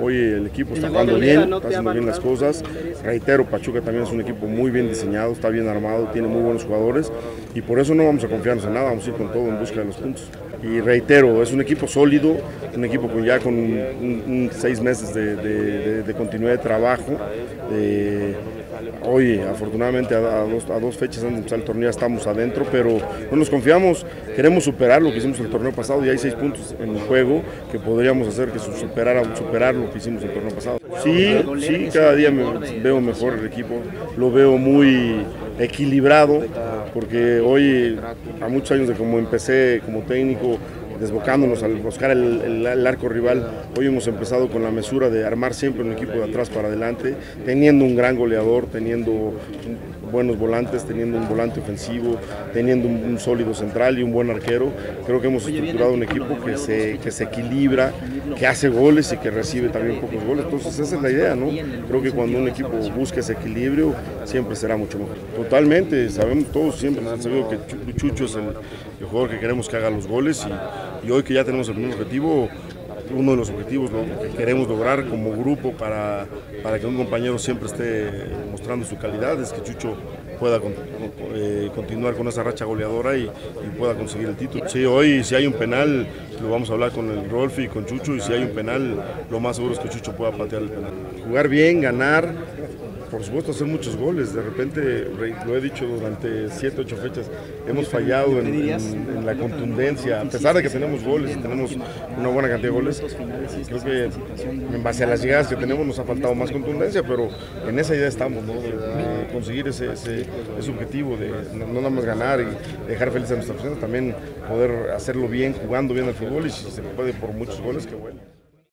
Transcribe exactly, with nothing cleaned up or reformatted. Hoy el equipo está jugando bien, está haciendo bien las cosas. Reitero, Pachuca también es un equipo muy bien diseñado, está bien armado, tiene muy buenos jugadores y por eso no vamos a confiarnos en nada, vamos a ir con todo en busca de los puntos. Y reitero, es un equipo sólido, un equipo con ya con un, un, un seis meses de, de, de, de continuidad de trabajo. Eh, Hoy, afortunadamente, a, a, dos, a dos fechas antes de empezar el torneo ya estamos adentro, pero no nos confiamos, queremos superar lo que hicimos el torneo pasado y hay seis puntos en el juego que podríamos hacer que superara, superar lo que hicimos el torneo pasado. Sí, sí, cada día me, veo mejor el equipo, lo veo muy equilibrado, porque hoy, a muchos años de como empecé como técnico, desbocándonos al buscar el, el, el arco rival. Hoy hemos empezado con la mesura de armar siempre un equipo de atrás para adelante, teniendo un gran goleador, teniendo buenos volantes, teniendo un volante ofensivo, teniendo un, un sólido central y un buen arquero. Creo que hemos estructurado un equipo que se, que se equilibra, que hace goles y que recibe también pocos goles. Entonces esa es la idea, ¿no? Creo que cuando un equipo busca ese equilibrio, siempre será mucho mejor. Totalmente, sabemos todos, siempre han sabido que Chucho es el, el jugador que queremos que haga los goles y Y hoy que ya tenemos el primer objetivo, uno de los objetivos, ¿no?, que queremos lograr como grupo para, para que un compañero siempre esté mostrando su calidad, es que Chucho pueda con, eh, continuar con esa racha goleadora y, y pueda conseguir el título. Sí, hoy si hay un penal, lo vamos a hablar con el Rolfi y con Chucho, y si hay un penal, lo más seguro es que Chucho pueda patear el penal. Jugar bien, ganar, por supuesto hacer muchos goles. De repente, lo he dicho durante siete, ocho fechas, hemos fallado en, en, en la contundencia, a pesar de que tenemos goles, tenemos una buena cantidad de goles. Creo que en base a las llegadas que tenemos nos ha faltado más contundencia, pero en esa idea estamos, ¿no?, de, de conseguir ese, ese, ese objetivo de no, no nada más ganar y dejar feliz a nuestra persona, también poder hacerlo bien, jugando bien al fútbol, y si se puede por muchos goles, qué bueno.